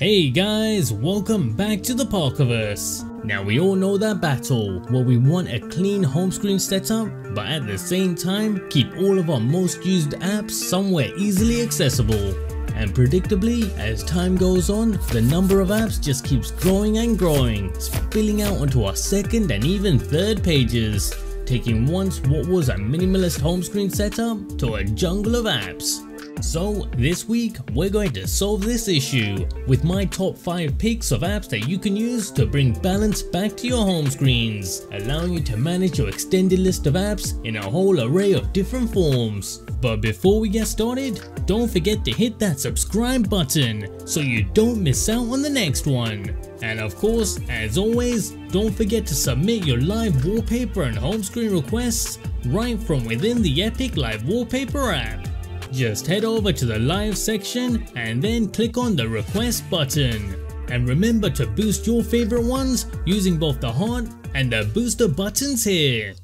Hey guys, welcome back to the Parkerverse. Now we all know that battle where we want a clean home screen setup, but at the same time keep all of our most used apps somewhere easily accessible. And predictably, as time goes on, the number of apps just keeps growing and growing, spilling out onto our second and even third pages, taking once what was a minimalist home screen setup to a jungle of apps. So this week we're going to solve this issue with my top 5 picks of apps that you can use to bring balance back to your home screens, allowing you to manage your extended list of apps in a whole array of different forms. But before we get started, don't forget to hit that subscribe button so you don't miss out on the next one. And of course, as always, don't forget to submit your live wallpaper and home screen requests right from within the Epic Live Wallpaper app. Just head over to the live section and then click on the request button. And remember to boost your favorite ones using both the heart and the booster buttons here.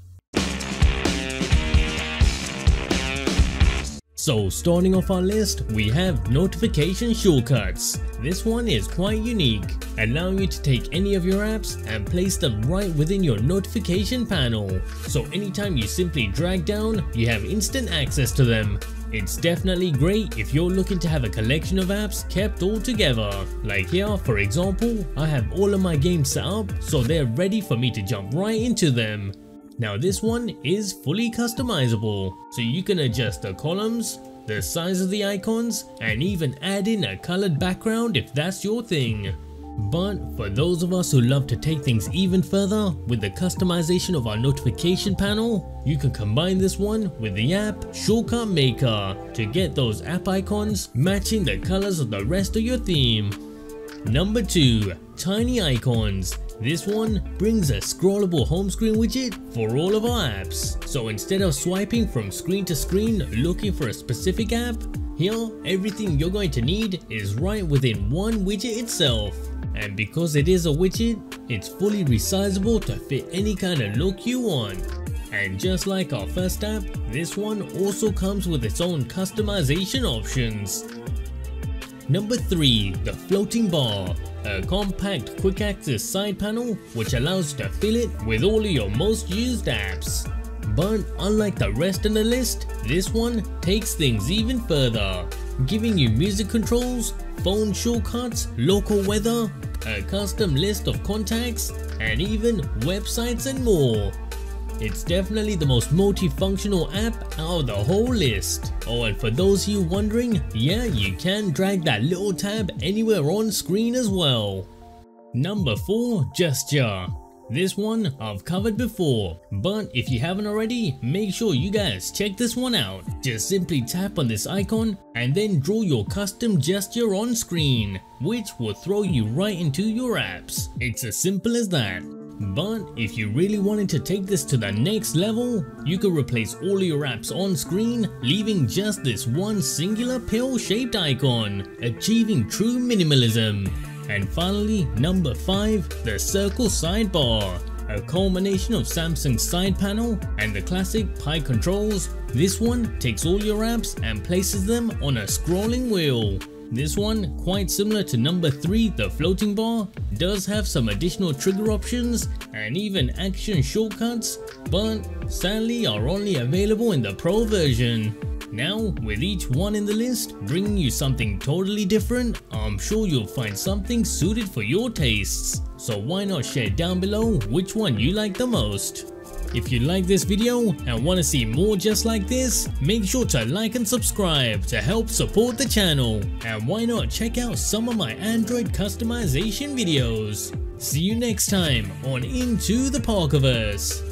So starting off our list, we have Notification Shortcuts. This one is quite unique, allowing you to take any of your apps and place them right within your notification panel. So anytime you simply drag down, you have instant access to them. It's definitely great if you're looking to have a collection of apps kept all together. Like here, for example, I have all of my games set up so they're ready for me to jump right into them. Now this one is fully customizable, so you can adjust the columns, the size of the icons, and even add in a colored background if that's your thing. But for those of us who love to take things even further with the customization of our notification panel, you can combine this one with the app Shortcut Maker to get those app icons matching the colors of the rest of your theme. Number 2, Tiny Icons. This one brings a scrollable home screen widget for all of our apps. So instead of swiping from screen to screen looking for a specific app, here everything you're going to need is right within one widget itself. And because it is a widget, it's fully resizable to fit any kind of look you want. And just like our first app, this one also comes with its own customization options. Number 3, the Floating Bar, a compact quick access side panel which allows you to fill it with all of your most used apps. But unlike the rest of the list, this one takes things even further, giving you music controls, phone shortcuts, local weather, a custom list of contacts, and even websites and more. It's definitely the most multifunctional app out of the whole list. Oh, and for those of you wondering, yeah, you can drag that little tab anywhere on screen as well. Number 4, Gesture. This one I've covered before, but if you haven't already, make sure you guys check this one out. Just simply tap on this icon and then draw your custom gesture on screen, which will throw you right into your apps. It's as simple as that. But if you really wanted to take this to the next level, you could replace all of your apps on screen, leaving just this one singular pill-shaped icon, achieving true minimalism. And finally, number 5, the Circle Sidebar. A culmination of Samsung's side panel and the classic pie controls, this one takes all your apps and places them on a scrolling wheel. This one, quite similar to number 3, the Floating Bar, does have some additional trigger options and even action shortcuts, but sadly are only available in the Pro version. Now, with each one in the list bringing you something totally different, I'm sure you'll find something suited for your tastes. So why not share down below which one you like the most? If you like this video and want to see more just like this, make sure to like and subscribe to help support the channel. And why not check out some of my Android customization videos? See you next time on Into the Parkerverse.